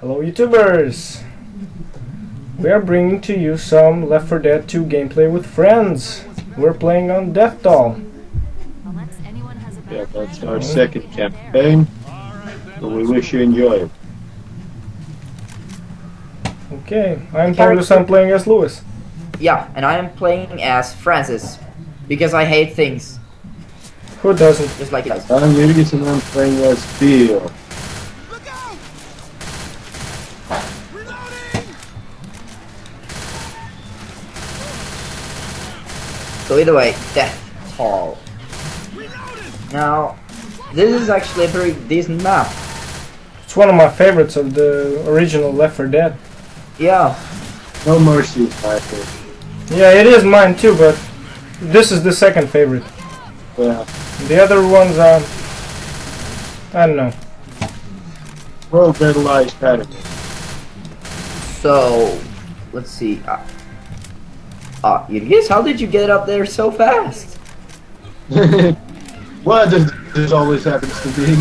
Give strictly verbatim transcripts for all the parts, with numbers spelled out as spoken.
Hello YouTubers! We are bringing to you some Left four Dead two gameplay with friends. We're playing on Death Toll. Yeah, that's our second campaign. So we wish you enjoy it. Okay, I'm Paulus, I'm playing as Lewis. Yeah, and I am playing as Francis. Because I hate things. Who doesn't? Just like it does. I'm Yurgis and I'm playing as Theo. So either way, Death Toll. Now, this is actually a very decent map. It's one of my favorites of the original Left four Dead. Yeah. No Mercy is my favorite. Yeah, it is mine too, but this is the second favorite. Yeah. The other ones are... I don't know. Well, that lies kind of. So, let's see. Uh, Uh, you guess how did you get up there so fast? Well, this, this always happens to me.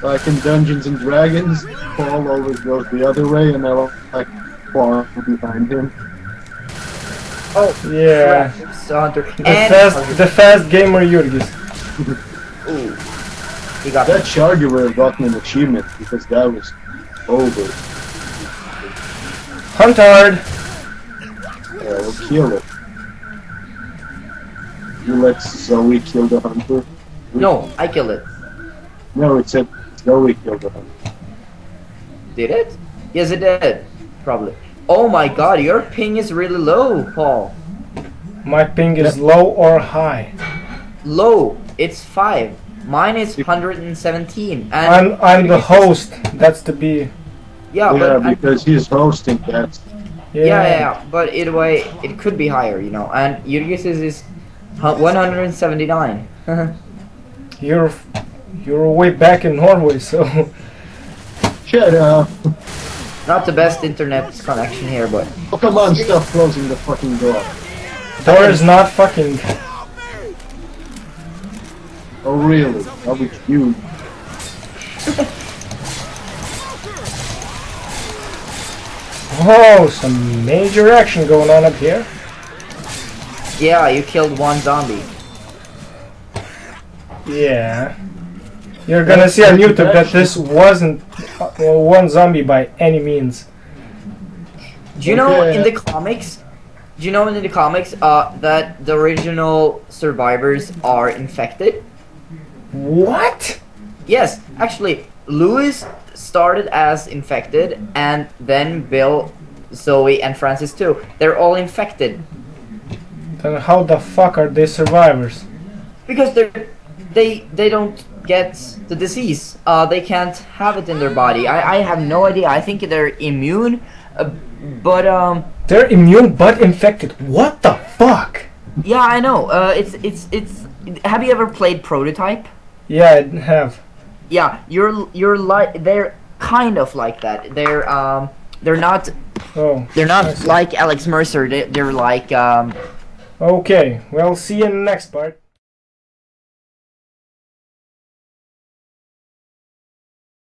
Like in Dungeons and Dragons, Paul always goes the other way, and I'll like far behind him. Oh yeah, the fast, the fast gamer Yurgis. Ooh, he got that charger got me an achievement because that was over. Hunt hard. Yeah, we'll kill it. You let Zoey kill the hunter? No, I killed it. No, it said Zoey killed the hunter. Did it? Yes, it did. Probably. Oh my god, your ping is really low, Paul. My ping is low or high? Low. It's five. Mine is one hundred seventeen. And I'm, I'm the host. That's to be... Yeah, yeah but because I'm... he's hosting that. Yeah. Yeah, yeah, yeah, but either way, it could be higher, you know. And Yurgis is one hundred seventy-nine. you're, you're way back in Norway, so. Shut up. Not the best internet connection here, but. Oh come on! Stop closing the fucking door. Door is not fucking. Oh really? That was you. Oh, some major action going on up here. Yeah, you killed one zombie. Yeah. You're gonna see on YouTube that this wasn't one zombie by any means. Do you know in the comics, do you know in the comics uh, that the original survivors are infected? What? Yes, actually, Lewis started as infected, and then Bill, Zoey, and Francis too. They're all infected. Then how the fuck are they survivors? Because they're, they they don't get the disease. Uh, they can't have it in their body. I, I have no idea. I think they're immune, uh, but um. They're immune but infected. What the fuck? Yeah, I know. Uh, it's it's it's. Have you ever played Prototype? Yeah, I have. Yeah, you're you're like they're kind of like that. They're um they're not oh, they're not like Alex Mercer. They, they're like um. Okay, well, see you in the next part.